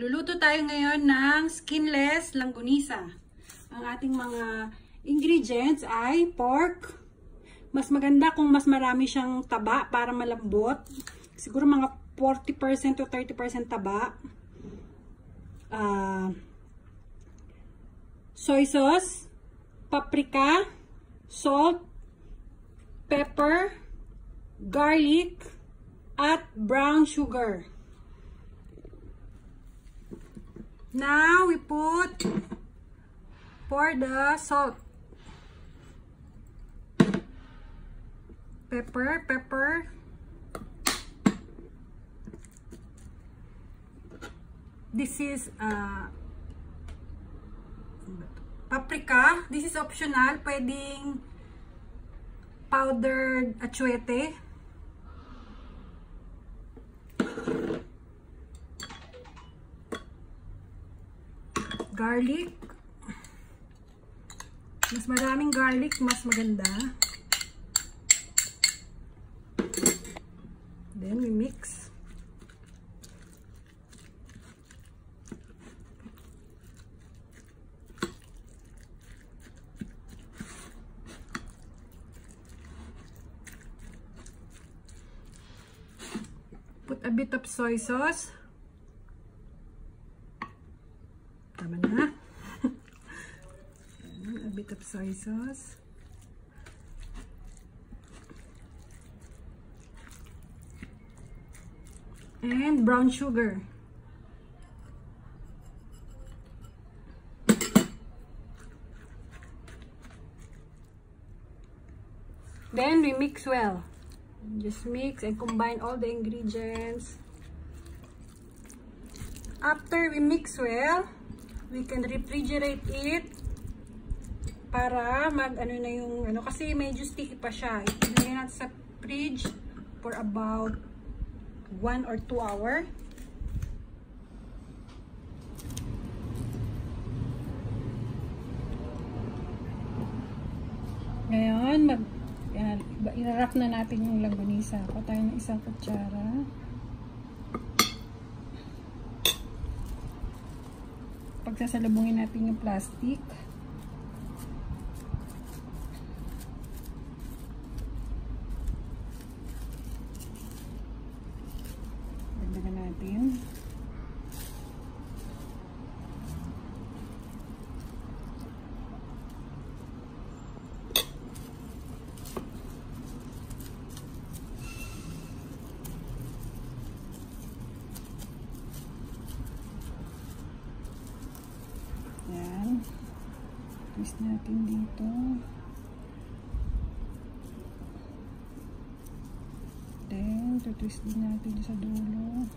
Magluluto tayo ngayon ng skinless longaniza. Ang ating mga ingredients ay pork. Mas maganda kung mas marami siyang taba para malambot. Siguro mga 40% to 30% taba. Soy sauce, paprika, salt, pepper, garlic, at brown sugar. Now we pour the salt, pepper, this is paprika. This is optional, pwedeng powdered achiote. Garlic. Mas maraming garlic, mas maganda. Then we mix. Put a bit of soy sauce. Tama na. A bit of soy sauce. And brown sugar. Then we mix well. Just mix and combine all the ingredients. After we mix well, we can refrigerate it para mag-ano na yung ano, kasi medyo sticky pa siya. Ilagay natin sa fridge for about 1 or 2 hours. Ngayon, irarap na natin yung longaniza. Kuha tayo ng isang kutsara. Pagsasalubungin natin yung plastic. Dagdagan natin. Twist natin dito. Then, tutwist din natin sa dulo.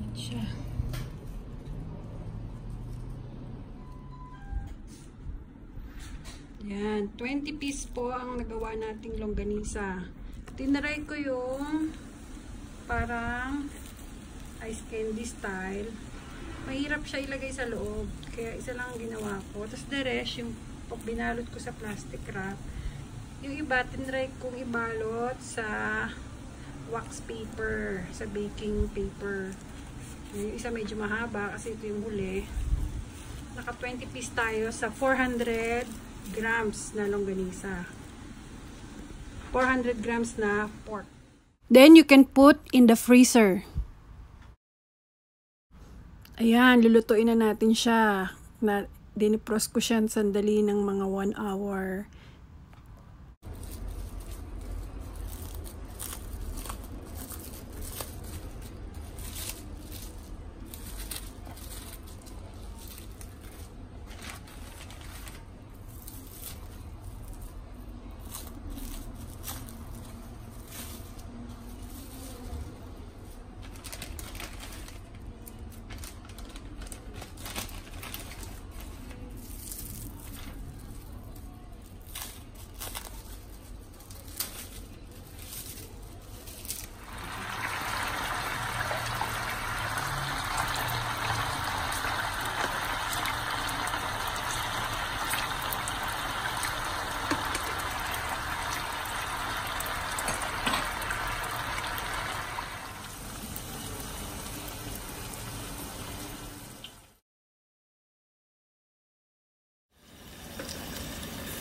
Yan siya. Yan. 20 piece po ang nagawa nating longaniza. Tinry ko yung parang ice candy style. Mahirap siya ilagay sa loob. Kaya isa lang ang ginawa ko. Tapos the rest, yung binalot ko sa plastic wrap. Yung iba, tinry kong ibalot sa wax paper. Sa baking paper. Yung isa medyo mahaba kasi ito yung huli. Naka 20 piece tayo sa 400 grams na longaniza. 400 grams na pork. Then you can put in the freezer. Ayan, lulutuin na natin siya. Dinifrost ko siya sandali ng mga 1 hour.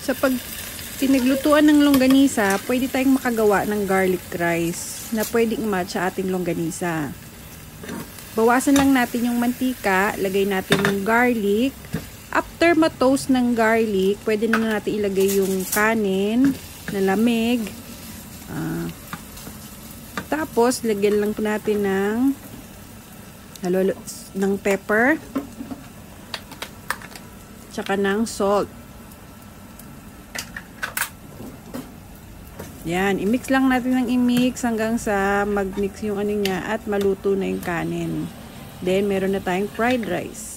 Sa pag pinaglutuan ng longganisa, pwede tayong makagawa ng garlic rice na pwedeng i-match sa ating longganisa. Bawasan lang natin yung mantika, lagay natin yung garlic. After ma-toast ng garlic, pwede na natin ilagay yung kanin na lamig. Tapos, lagyan lang po natin ng pepper tsaka ng salt. Yan, i-mix lang natin ng i-mix hanggang sa mag-mix yung ano niya at maluto na yung kanin. Then, meron na tayong fried rice.